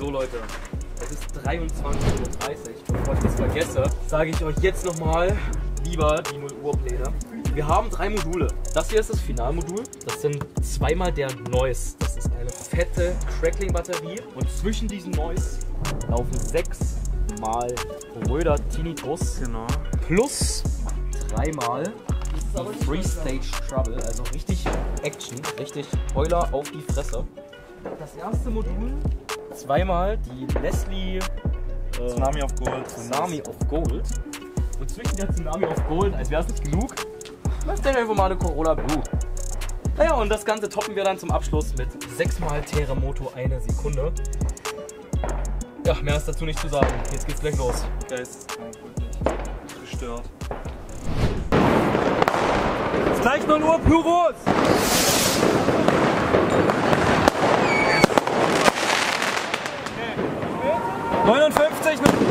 So Leute, es ist 23:30 Uhr. Bevor ich das vergesse, sage ich euch jetzt nochmal lieber die 0 Uhr Pläne. Wir haben 3 Module. Das hier ist das Finalmodul. Das sind zweimal der Noise. Das ist eine fette Crackling-Batterie. Und zwischen diesen Noise laufen 6 mal Röder Tinitus. Genau. Plus 3 mal Freestage Trouble. Also richtig Action, richtig Heuler auf die Fresse. Das erste Modul zweimal die Leslie Tsunami of Gold. Tsunami of Gold. Und zwischen der Tsunami of Gold, als wäre es nicht genug, läuft dann einfach mal eine Corolla Blue. Naja, und das Ganze toppen wir dann zum Abschluss mit 6 mal Terremoto 1 Sekunde. Ja, mehr ist dazu nicht zu sagen. Jetzt geht's gleich los. Guys, nicht gestört. Ist gleich 0 Uhr Pyros! Okay. 59 Minuten!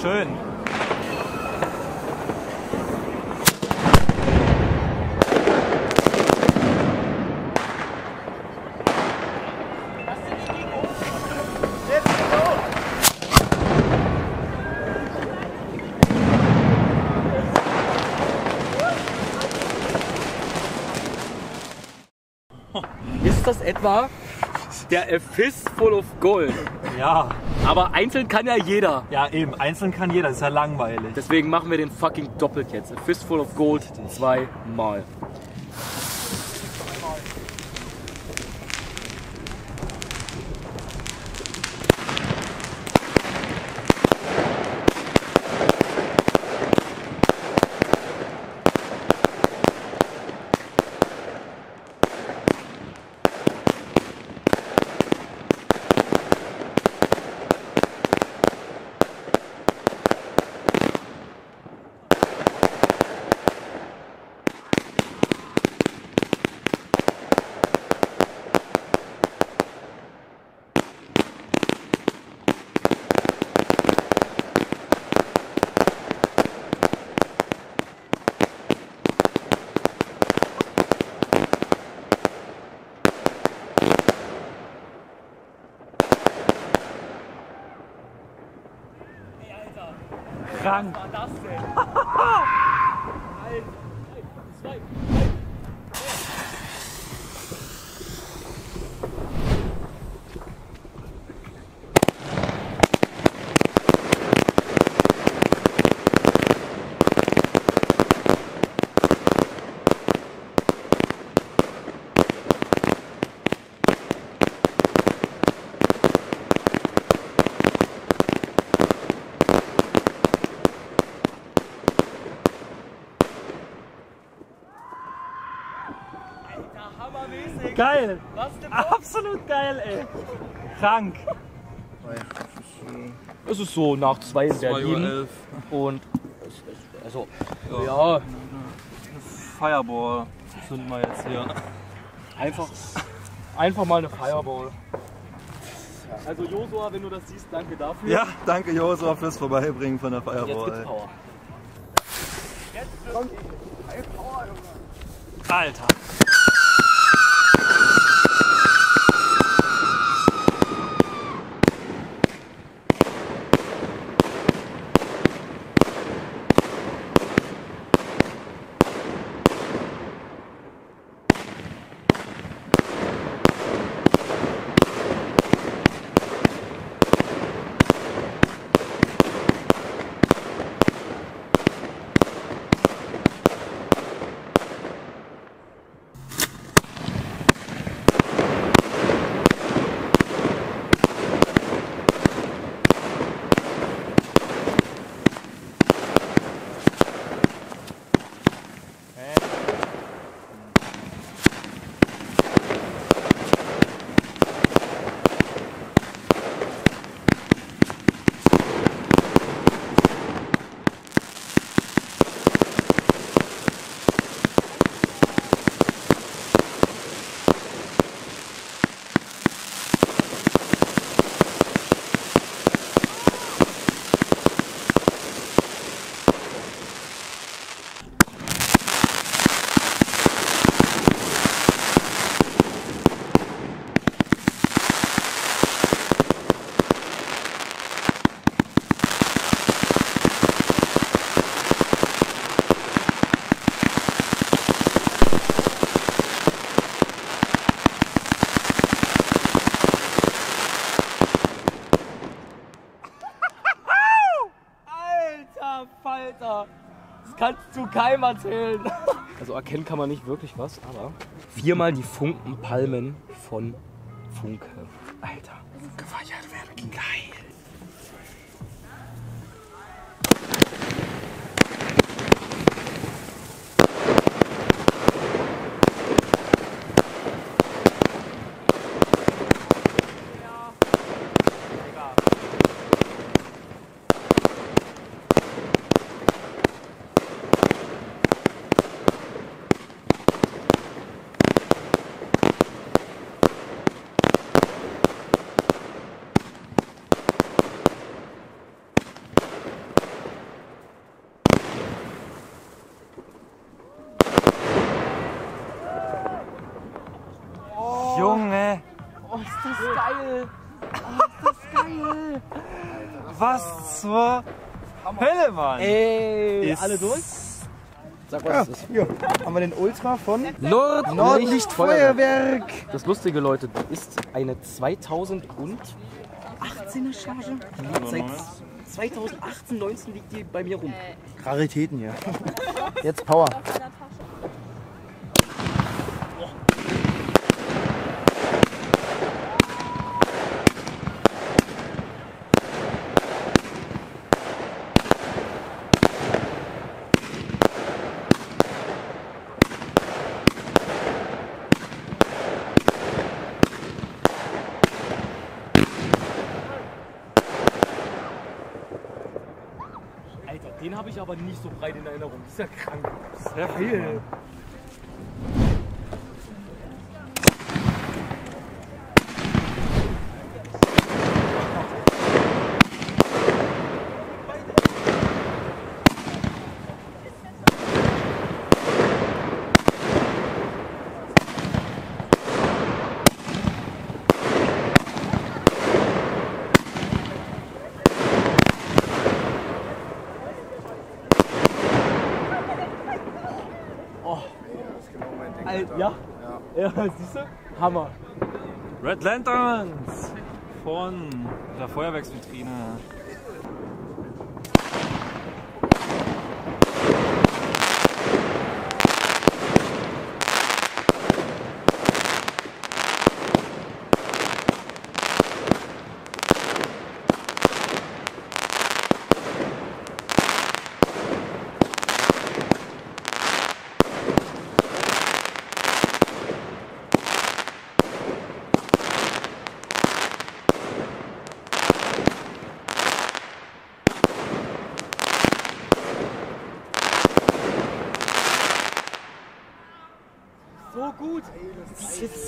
Schön. Ist das etwa der A Fist Full of Gold? Ja. Aber einzeln kann ja jeder. Ja eben, einzeln kann jeder, das ist ja langweilig. Deswegen machen wir den fucking Doppelcats. A Fist Full of Gold zweimal. Krank. Was war das denn? Geil! Was denn? Absolut geil, ey! Krank! Es ist so nach 2 in Berlin. Und. Also. Ja. Ja. Fireball sind wir jetzt hier. Einfach mal eine Fireball. Also, Josua, wenn du das siehst, danke dafür. Ja, danke Josua fürs Vorbeibringen von der Fireball. Jetzt gibt's Power. Jetzt kommt die Power, Junge! Alter! Kannst du keinem erzählen. Also erkennen kann man nicht wirklich was, aber viermal die Funkenpalmen von Funke. Alter, gefeiert werden. Geil. geil! Oh, ist das geil! Was zur Hölle, Mann! Ey, alle durch? Sag was ist. Ja, haben wir den Ultra von Nordlichtfeuerwerk. Das Lustige, Leute, die ist eine 2018er Charge. Die liegt seit 2018, 19 liegt die bei mir rum. Raritäten hier. Jetzt Power. Den habe ich aber nicht so breit in Erinnerung. Das ist ja krank. Das ist ja geil. Ja? Ja, siehst du? Hammer! Red Lanterns von der Feuerwerksvitrine.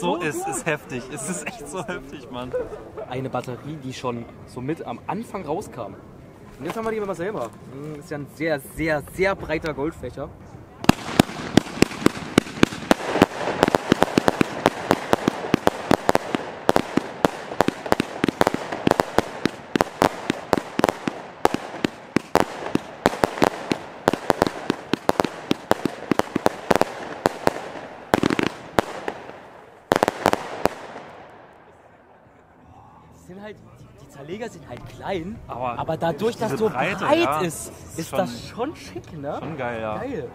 So, es ist heftig, es ist echt so heftig, Mann. Eine Batterie, die schon so mit am Anfang rauskam. Und jetzt haben wir die mal selber. Ist ja ein sehr, sehr, sehr breiter Goldfächer. Die Zerleger sind halt klein, aber dadurch, dass so breit ja, ist das schon schick, ne? Schon geil, ja. Geil.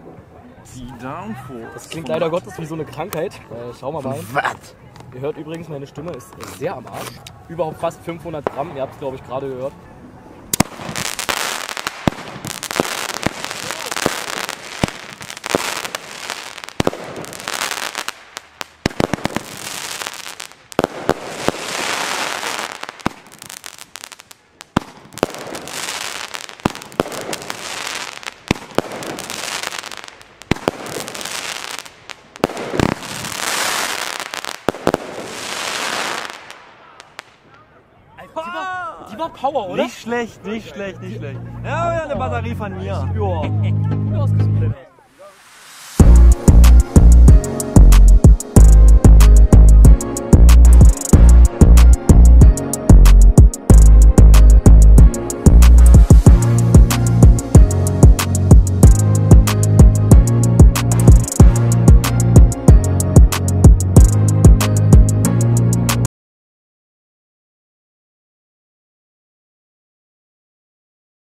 Die Downforce. Das klingt leider Gottes wie so eine Krankheit. Schau mal rein. Was? Ihr hört übrigens, meine Stimme ist sehr am Arsch. Überhaupt fast 500 Gramm, ihr habt es, glaube ich, gerade gehört. Power, oder? Nicht schlecht, nicht schlecht, nicht schlecht. Ja, eine Batterie von mir. Ja. Gut ausgesucht.